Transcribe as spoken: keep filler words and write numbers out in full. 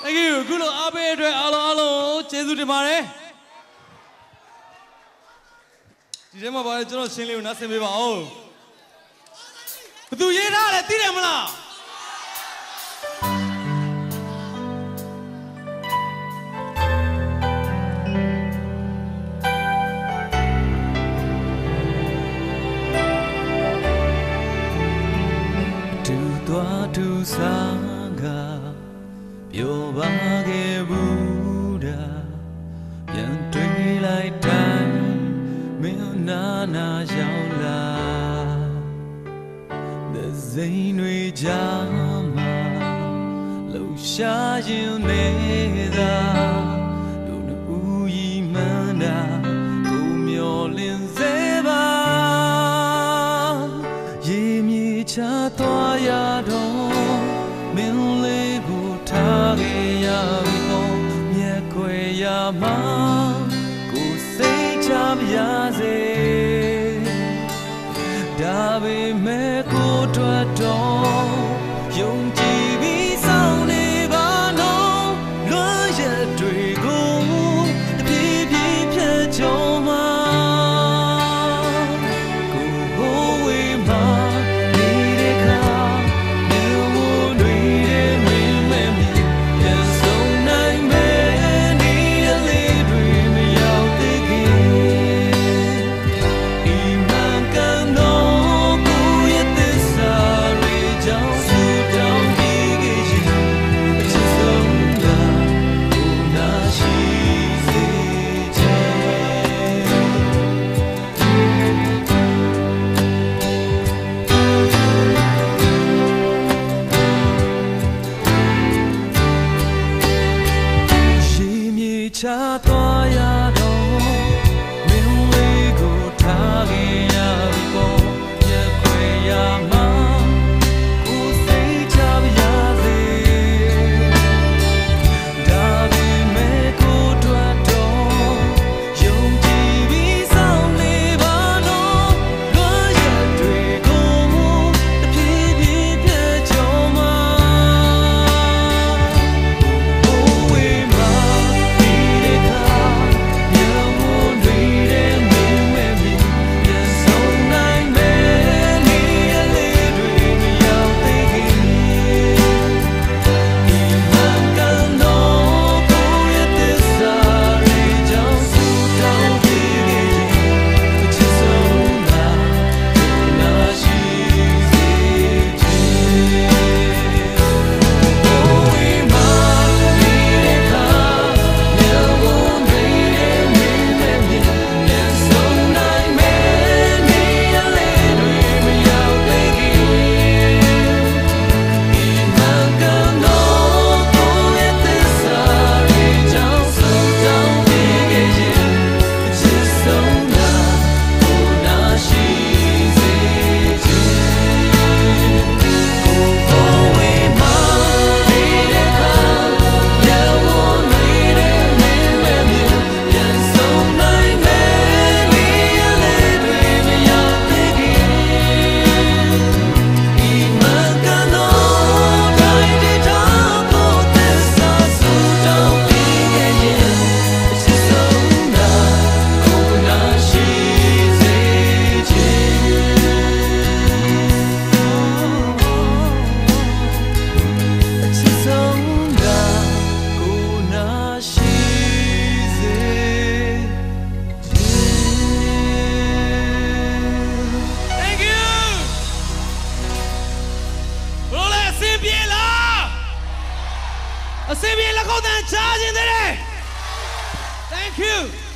Thank you. Good luck, Abe. Hello, hello. Cheers to Mare. Today, my boy, just singing with us. Maybe wow. But you, yeah, that, that, that, Sangha, your baggy Buddha, young tree like time, Milana Jaula, the Zainui Jama, Lusha Juneda, Luna Ui Mana, Kumiolin Zeba, Yemi Chatoya. Ma ko se chabya se da be me ko twat don yong ji bi sao ne ba no lwan ye twi ko bi bi phya chom ma ko bo we ma ni de ka ne wo nwi de me me mi ye so nai me Thank you.